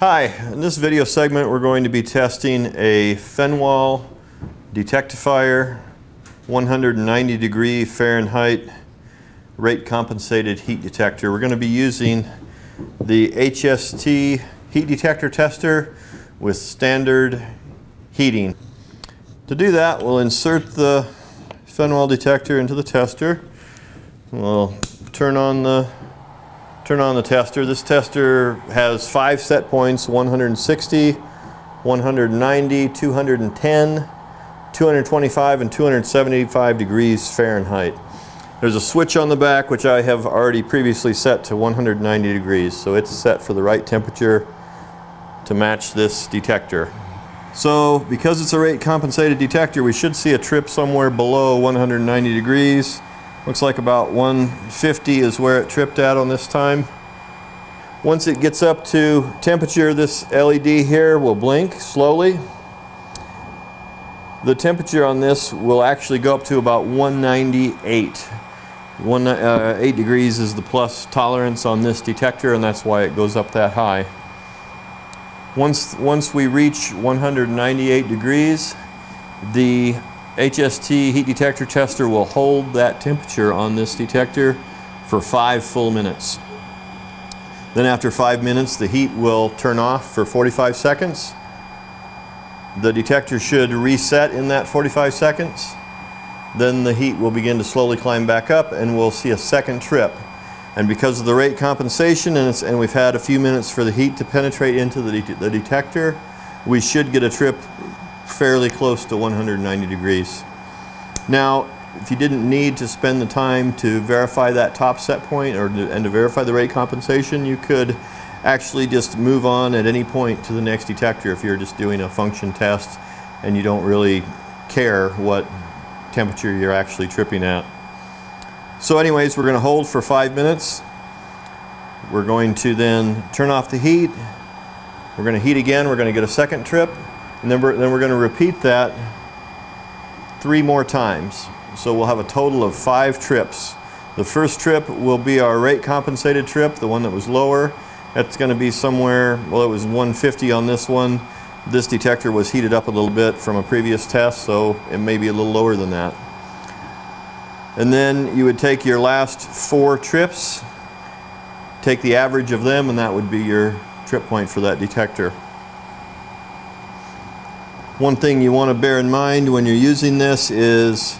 Hi, in this video segment we're going to be testing a Fenwal Detectifier 190 degree Fahrenheit rate compensated heat detector. We're going to be using the HST heat detector tester with standard heating. To do that, we'll insert the Fenwal detector into the tester. We'll turn on the tester. This tester has 5 set points: 160, 190, 210, 225, and 275 degrees Fahrenheit. There's a switch on the back which I have already previously set to 190 degrees, so it's set for the right temperature to match this detector. So because it's a rate compensated detector, we should see a trip somewhere below 190 degrees. Looks like about 150 is where it tripped at on this time. Once it gets up to temperature, this LED here will blink slowly. The temperature on this will actually go up to about 198. 8 degrees is the plus tolerance on this detector, and that's why it goes up that high. Once we reach 198 degrees, the HST heat detector tester will hold that temperature on this detector for 5 full minutes. Then after 5 minutes, the heat will turn off for 45 seconds. The detector should reset in that 45 seconds. Then the heat will begin to slowly climb back up, and we'll see a second trip. And because of the rate compensation and we've had a few minutes for the heat to penetrate into the detector, we should get a trip fairly close to 190 degrees. Now, if you didn't need to spend the time to verify that top set point and to verify the rate compensation, you could actually just move on at any point to the next detector if you're just doing a function test and you don't really care what temperature you're actually tripping at. So anyways, we're going to hold for 5 minutes. We're going to then turn off the heat. We're going to heat again. We're going to get a second trip. And then we're going to repeat that 3 more times. So we'll have a total of 5 trips. The first trip will be our rate compensated trip, the one that was lower. That's going to be somewhere, well, it was 150 on this one. This detector was heated up a little bit from a previous test, so it may be a little lower than that. And then you would take your last 4 trips, take the average of them, and that would be your trip point for that detector. One thing you want to bear in mind when you're using this is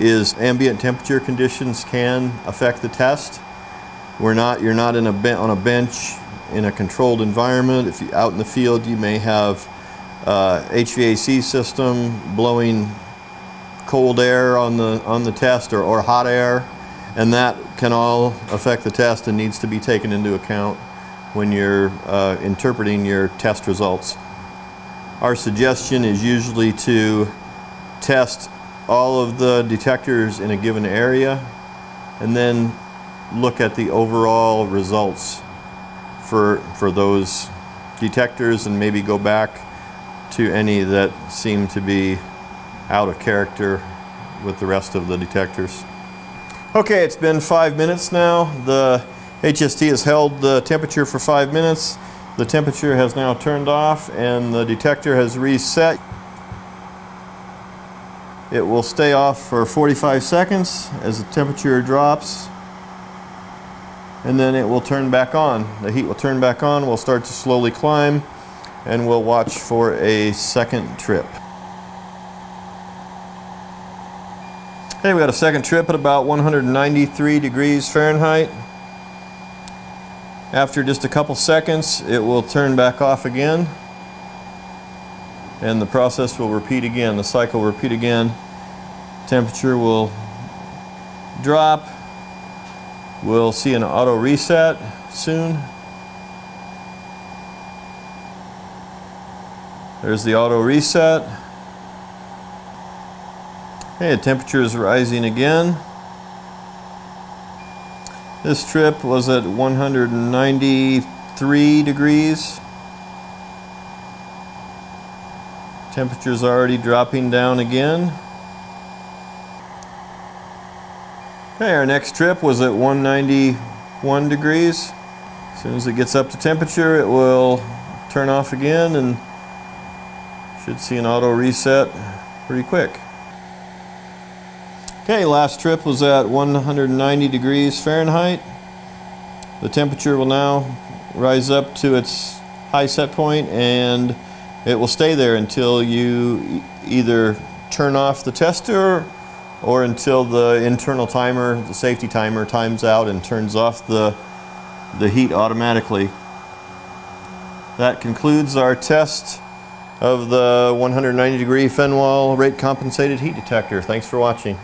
ambient temperature conditions can affect the test. You're not on a bench in a controlled environment. If you're out in the field, you may have HVAC system blowing cold air on the test or hot air, and that can all affect the test and needs to be taken into account when you're interpreting your test results. Our suggestion is usually to test all of the detectors in a given area and then look at the overall results for those detectors, and maybe go back to any that seem to be out of character with the rest of the detectors. Okay, it's been 5 minutes now. The HST has held the temperature for 5 minutes. The temperature has now turned off and the detector has reset. It will stay off for 45 seconds as the temperature drops, and then it will turn back on. The heat will turn back on, we'll start to slowly climb, and we'll watch for a second trip. Okay, we got a second trip at about 193 degrees Fahrenheit. After just a couple seconds, it will turn back off again, and the process will repeat again. The cycle will repeat again. Temperature will drop. We'll see an auto reset soon. There's the auto reset. Okay, the temperature is rising again. This trip was at 193 degrees. Temperature's already dropping down again. Okay, our next trip was at 191 degrees. As soon as it gets up to temperature, it will turn off again, and should see an auto reset pretty quick. Okay, last trip was at 190 degrees Fahrenheit. The temperature will now rise up to its high set point, and it will stay there until you either turn off the tester or until the internal timer, the safety timer, times out and turns off the heat automatically. That concludes our test of the 190 degree Fenwal rate compensated heat detector. Thanks for watching.